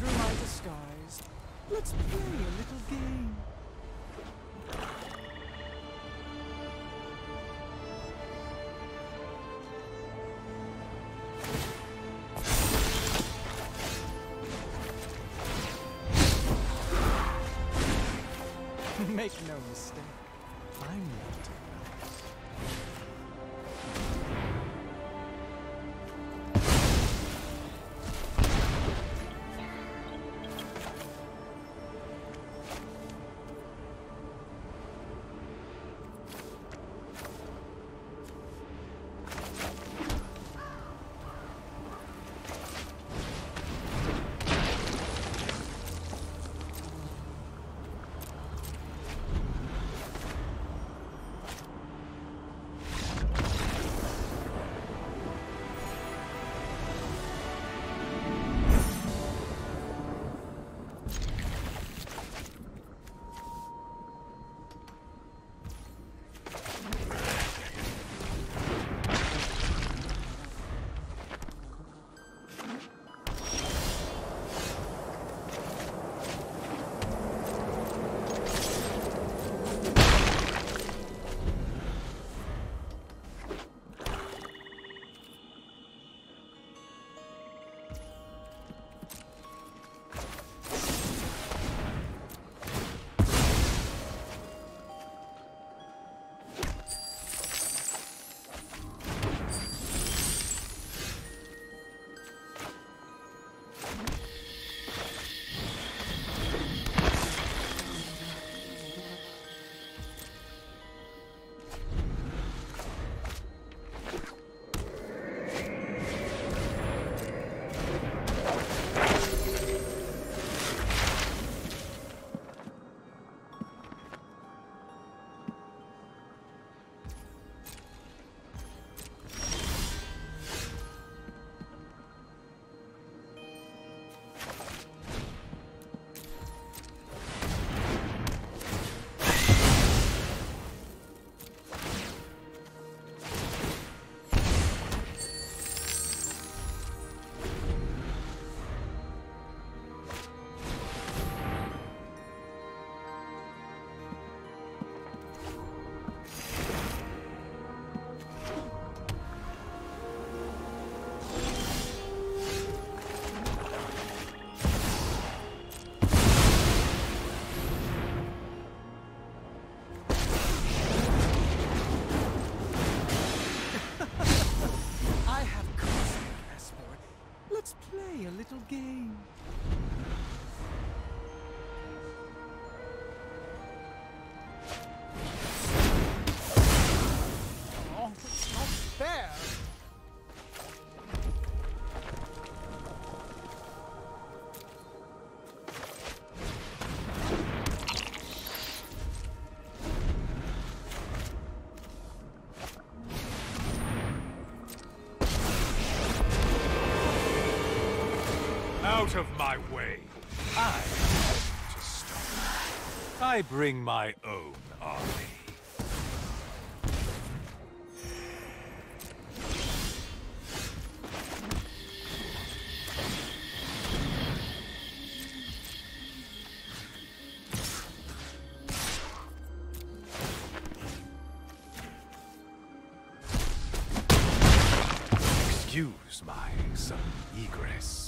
through my disguise. Let's play a little game. Make no mistake, I'm not a mouse. Game. Oh, it's not fair. Out of my way. I have to stop. I bring my own army. Excuse my sudden egress.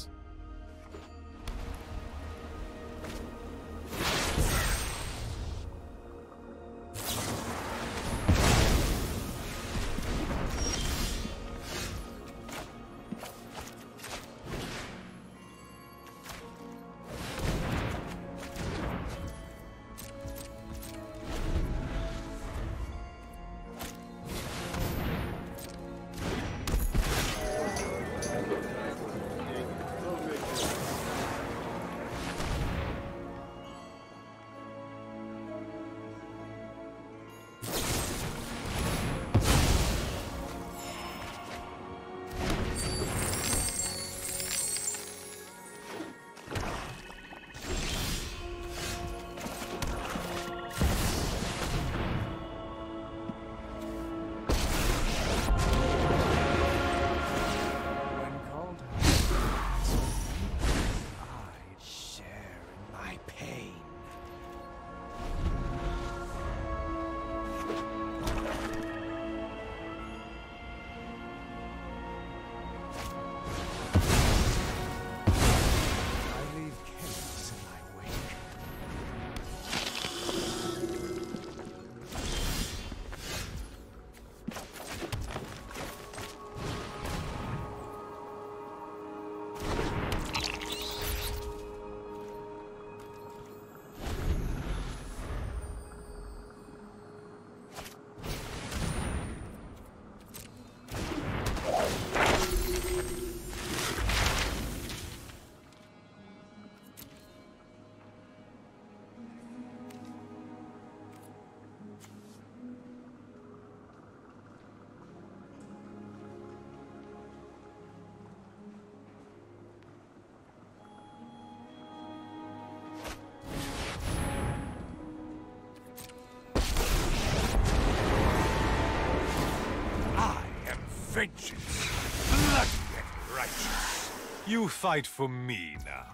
vengeance, bloody and righteous. You fight for me now.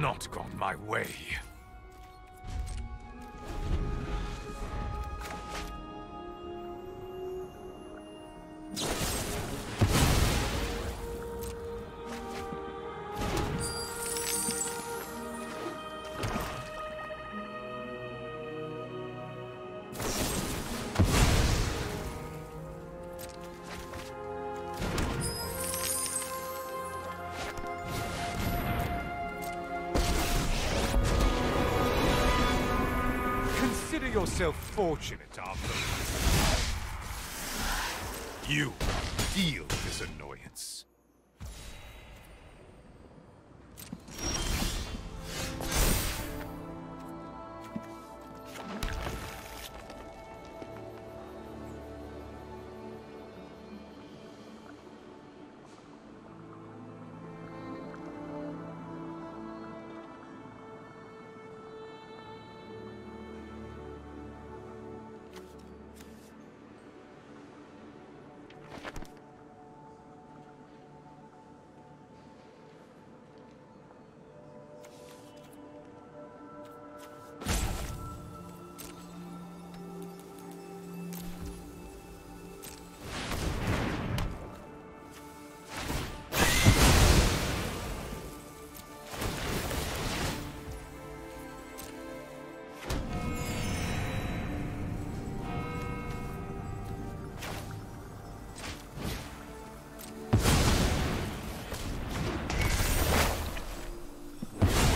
Not gone my way. Yourself fortunate, Arthur. You deal this annoyance.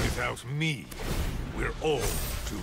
Without me, we're all doomed.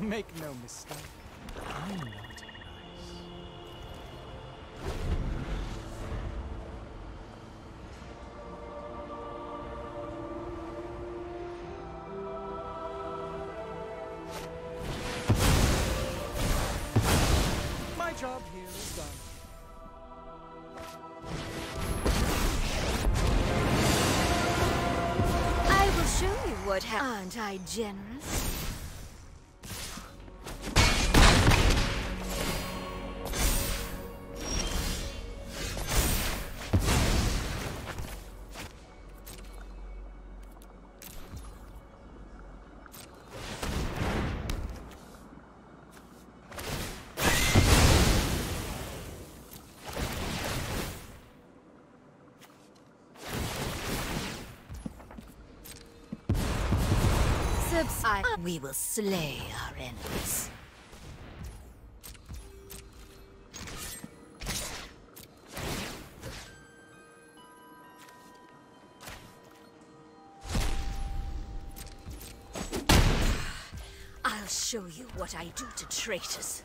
Make no mistake, I'm not nice. My job here is done. I will show you what happened. Aren't I generous? Perhaps we will slay our enemies. I'll show you what I do to traitors.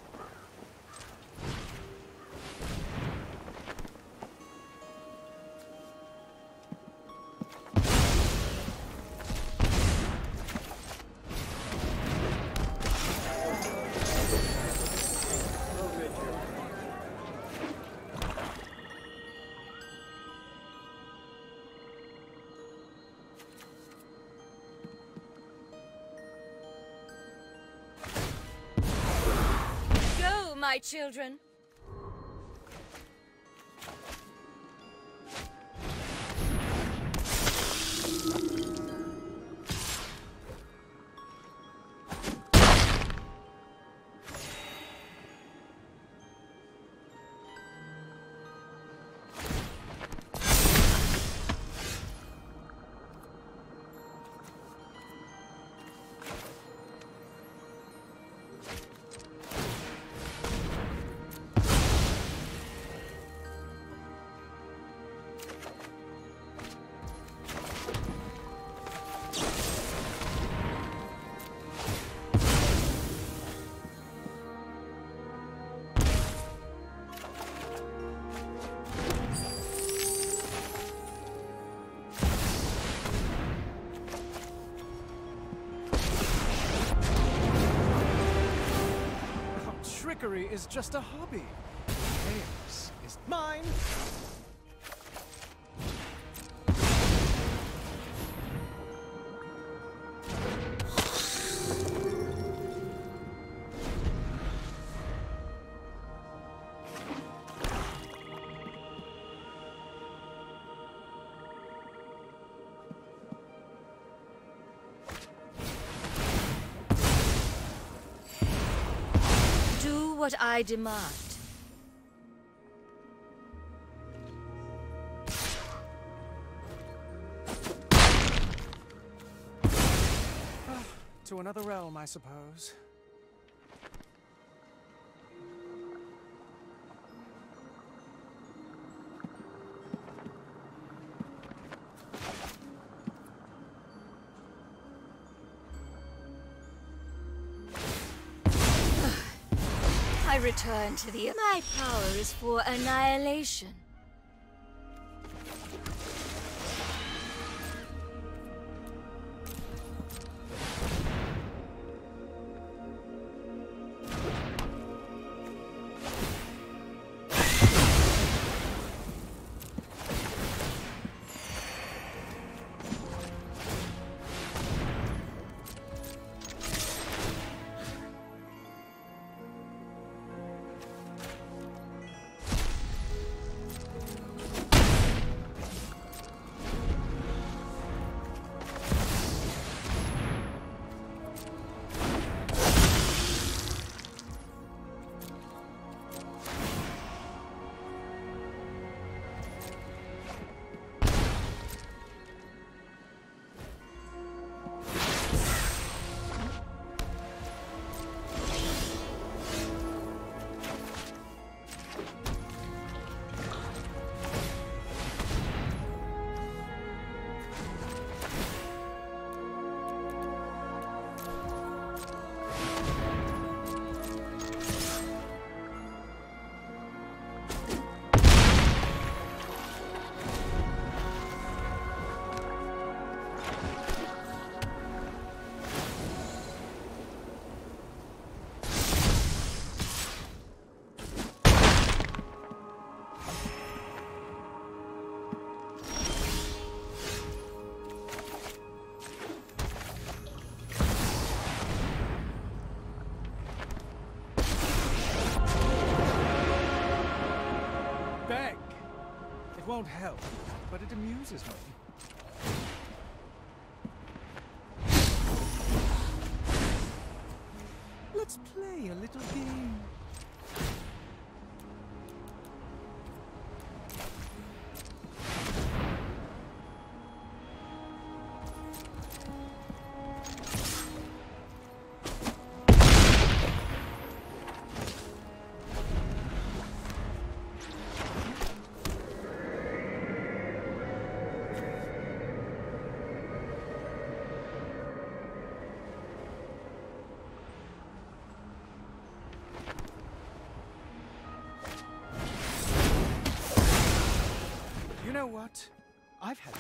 My children. Trickery is just a hobby. Chaos is mine. What I demand. To another realm, I suppose. I return to the... My power is for annihilation. Won't help, but it amuses me. Let's play a little game. know what? I've had it.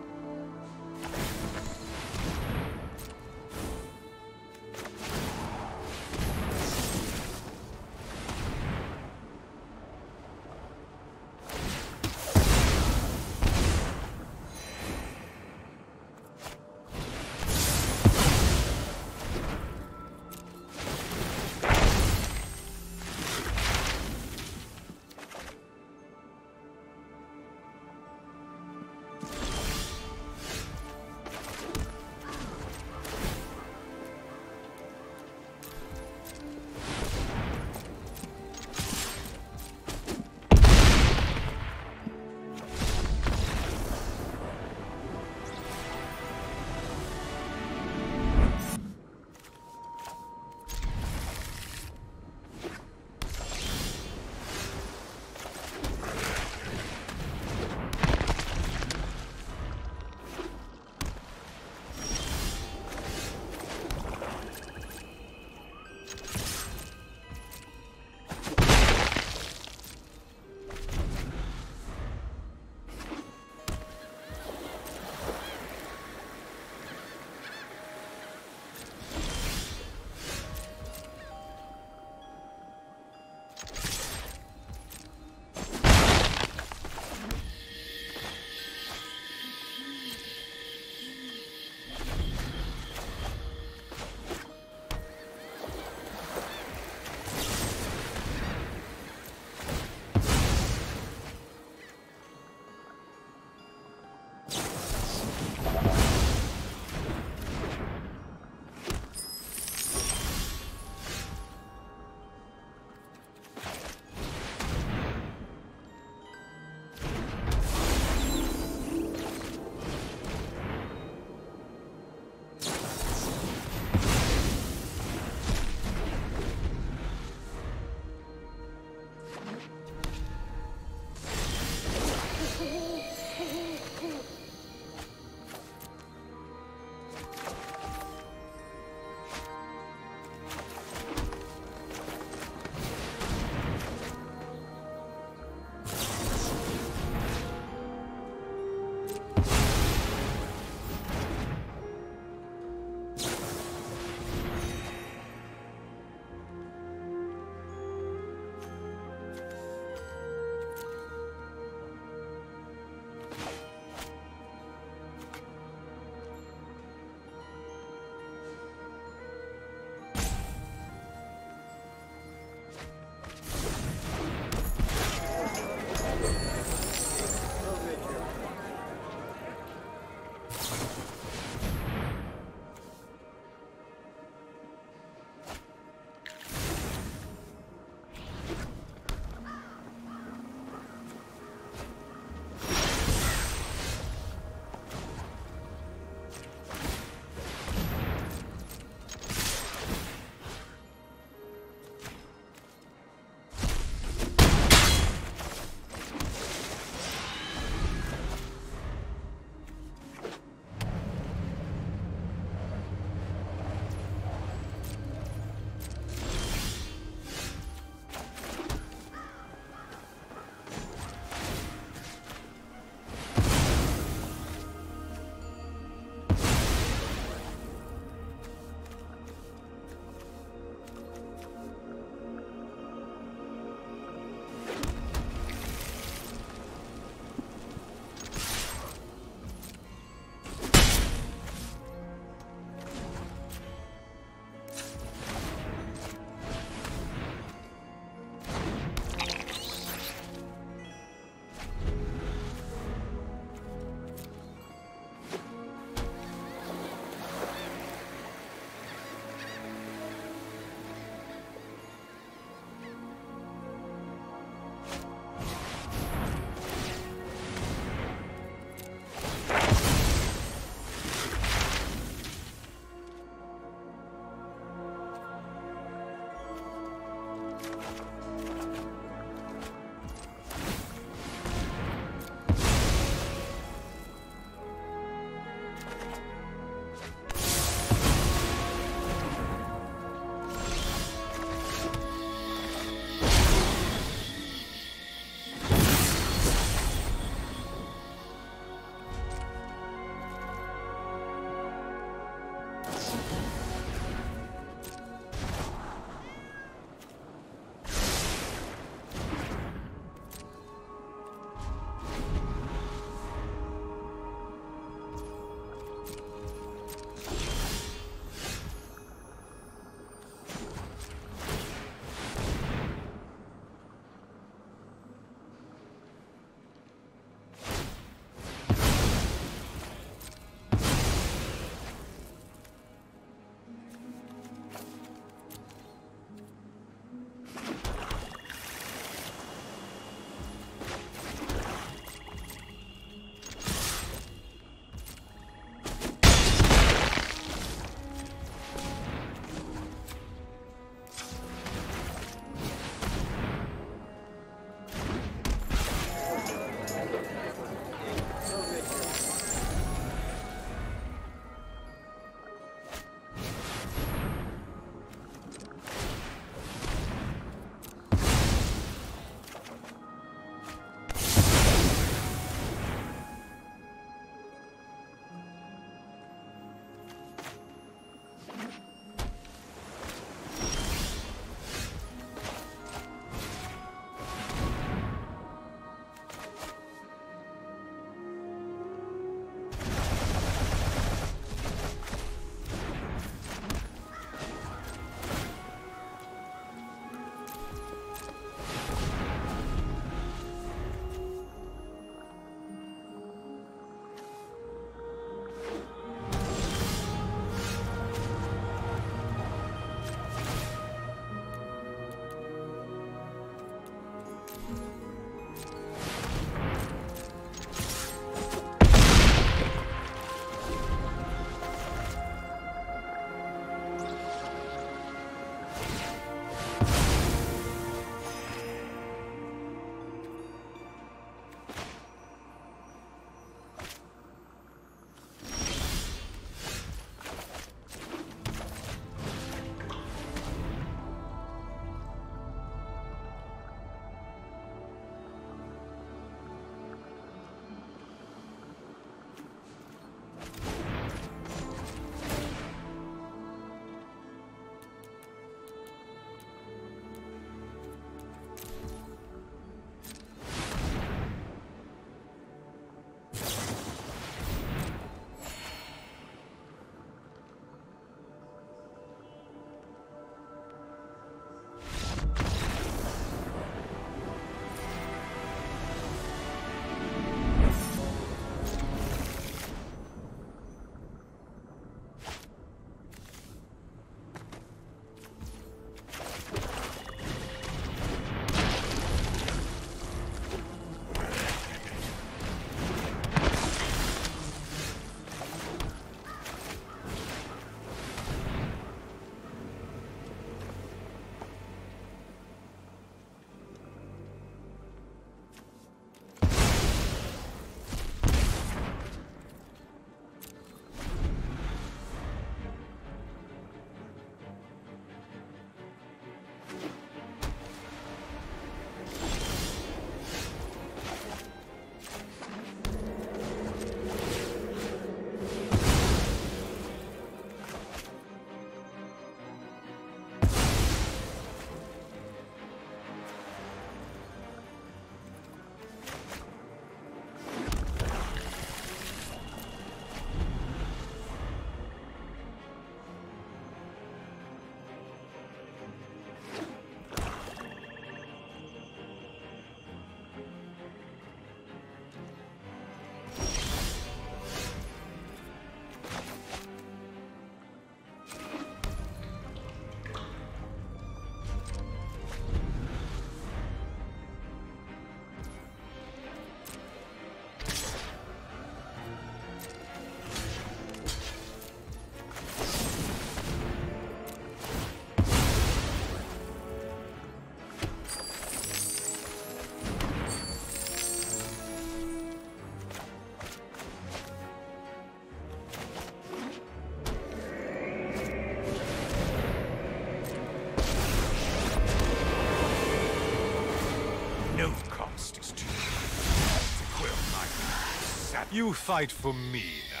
You fight for me now.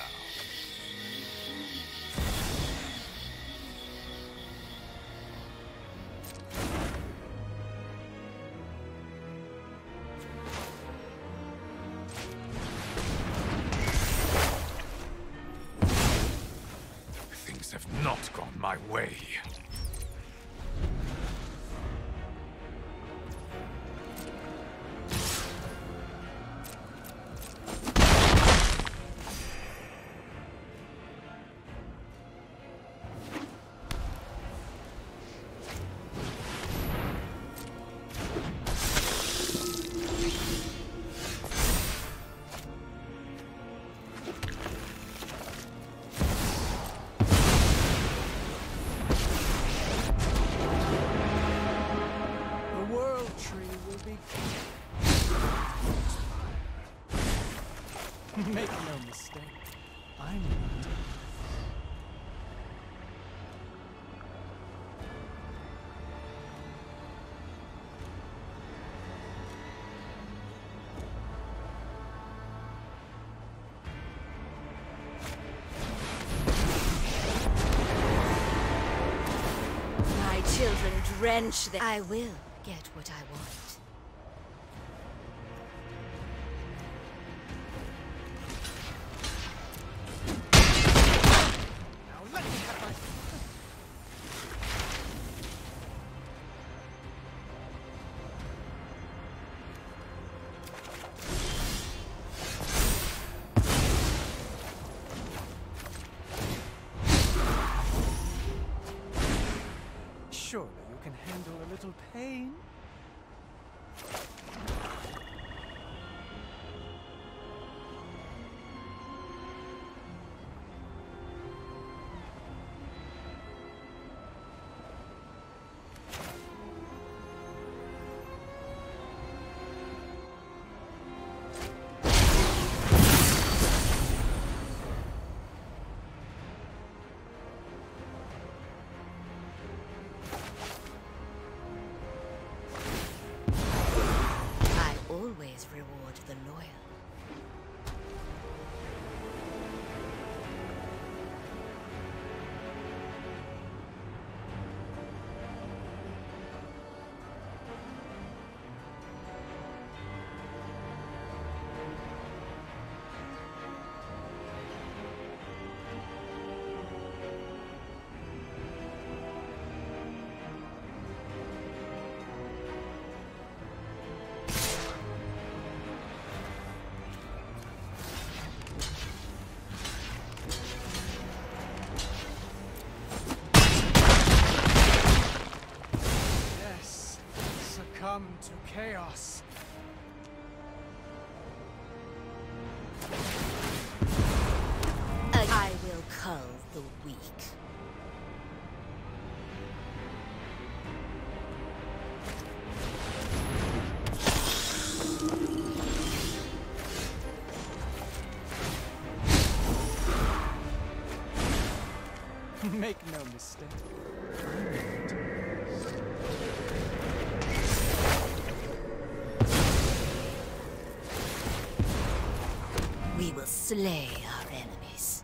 Make no mistake, I'm not. My children drench them. I will get what I want. Surely you can handle a little pain. Reward the loyal. Come to chaos. I will cull the weak. Make no mistake. We will slay our enemies.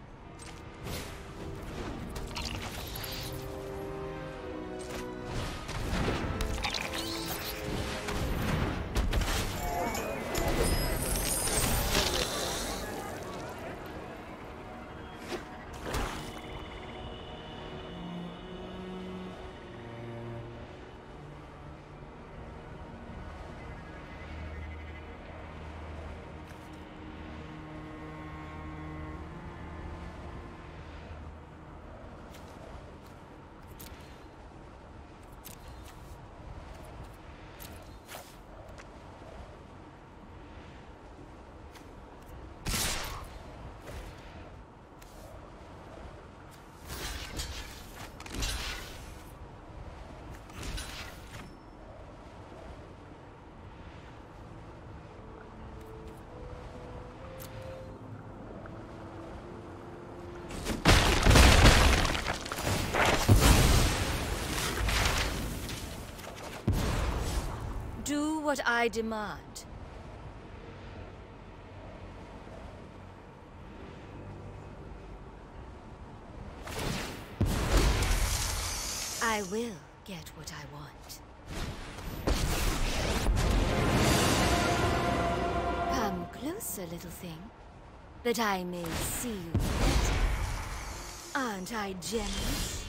Do what I demand. I will get what I want. Come closer, little thing, that I may see you better. Aren't I generous?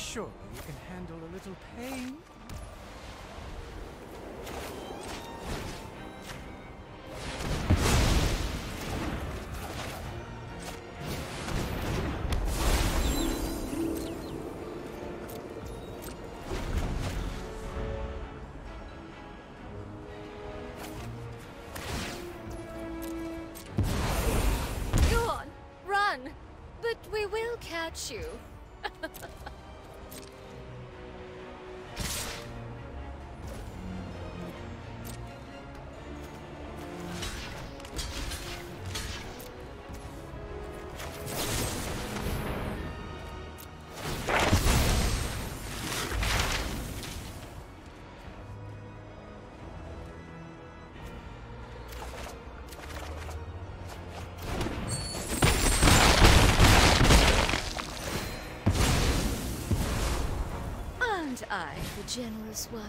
Surely you can handle a little pain. Go on, run! But we will catch you. I, the generous one.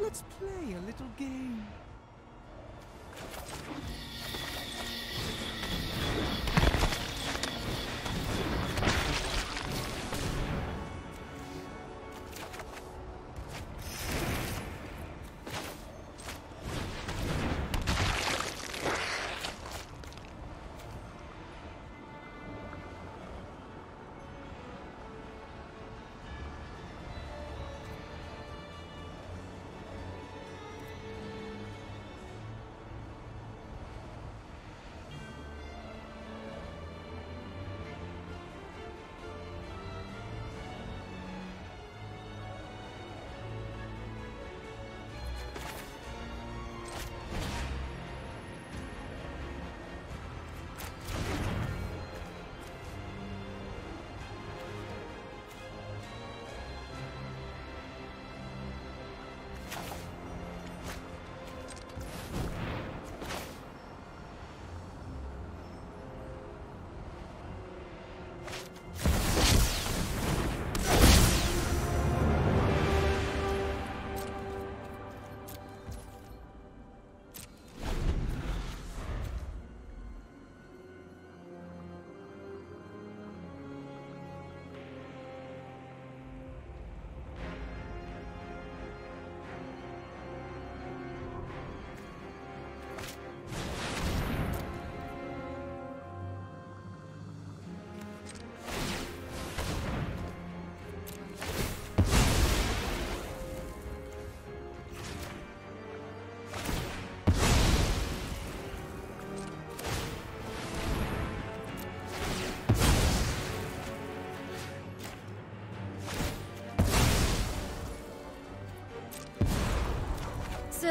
Let's play a little game.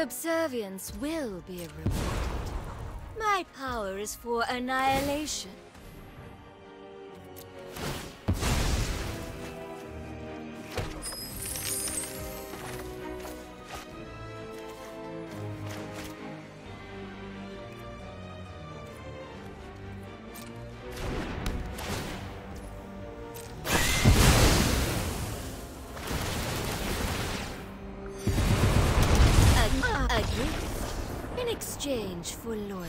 Subservience will be rewarded. My power is for annihilation. Exchange for loyalty.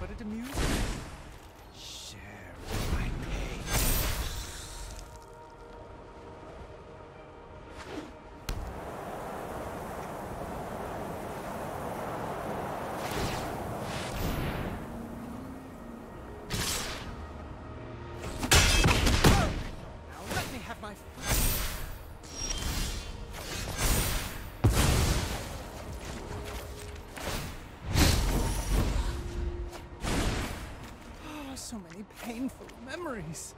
But it amuses me. Share my pain. Now let me have my fun. So many painful memories.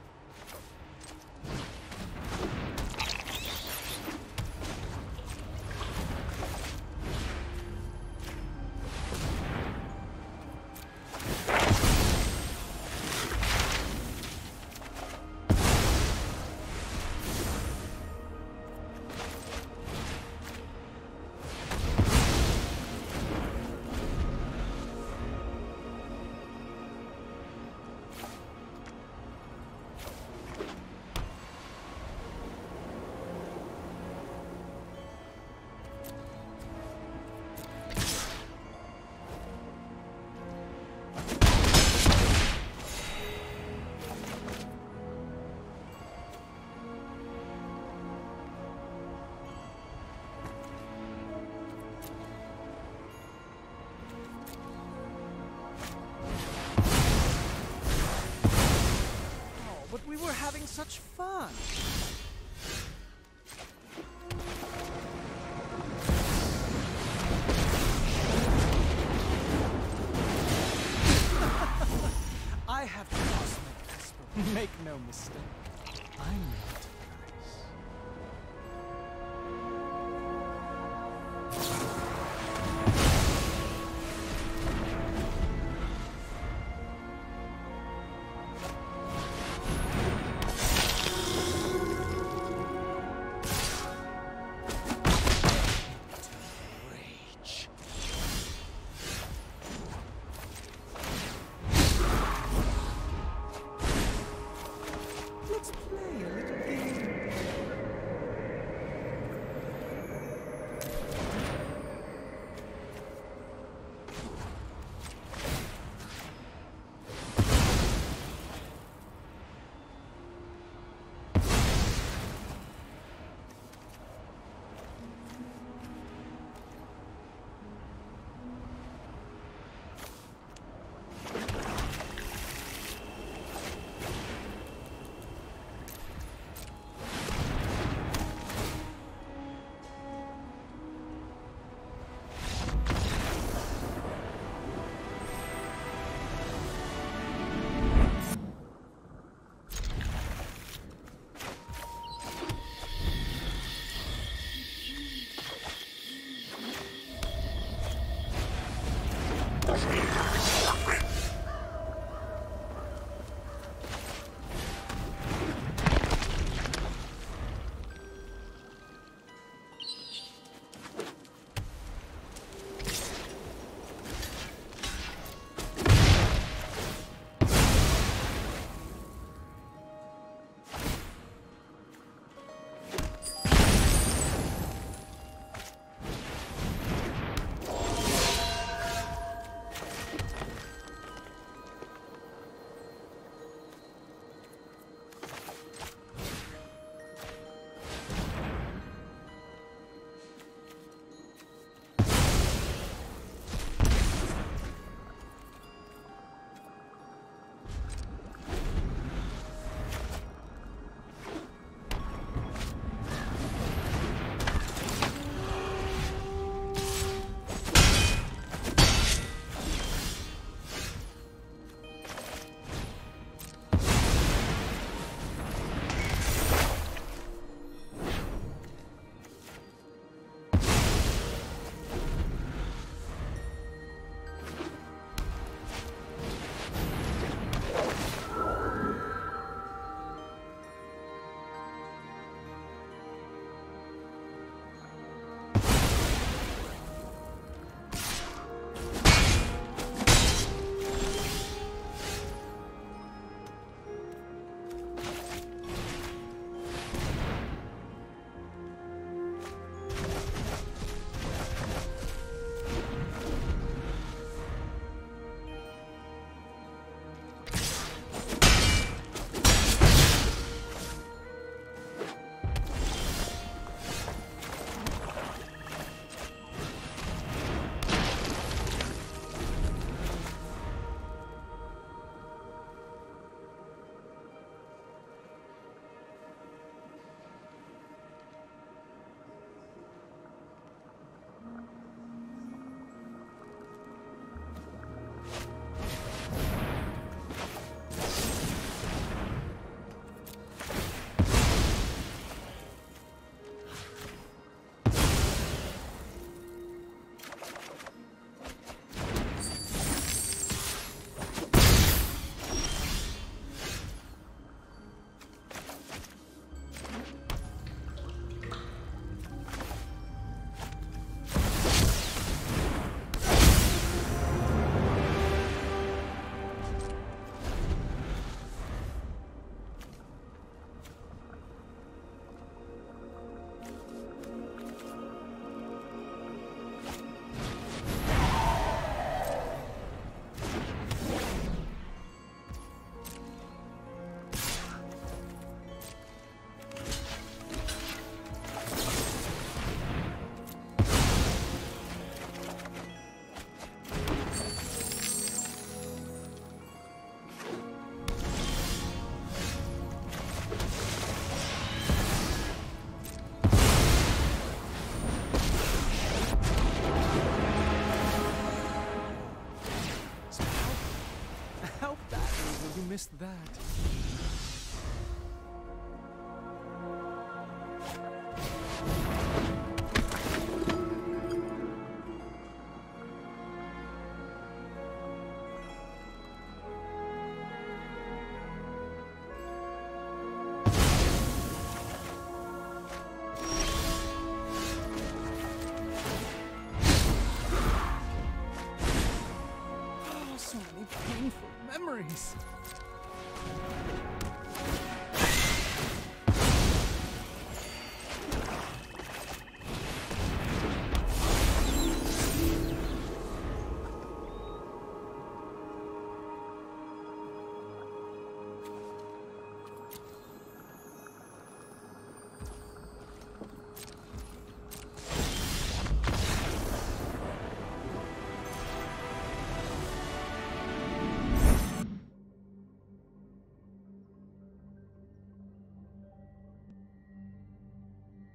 We were having such fun. I have the cosmic whisper. Make no mistake. I'm not play a little game. How badly will you miss that? Painful memories.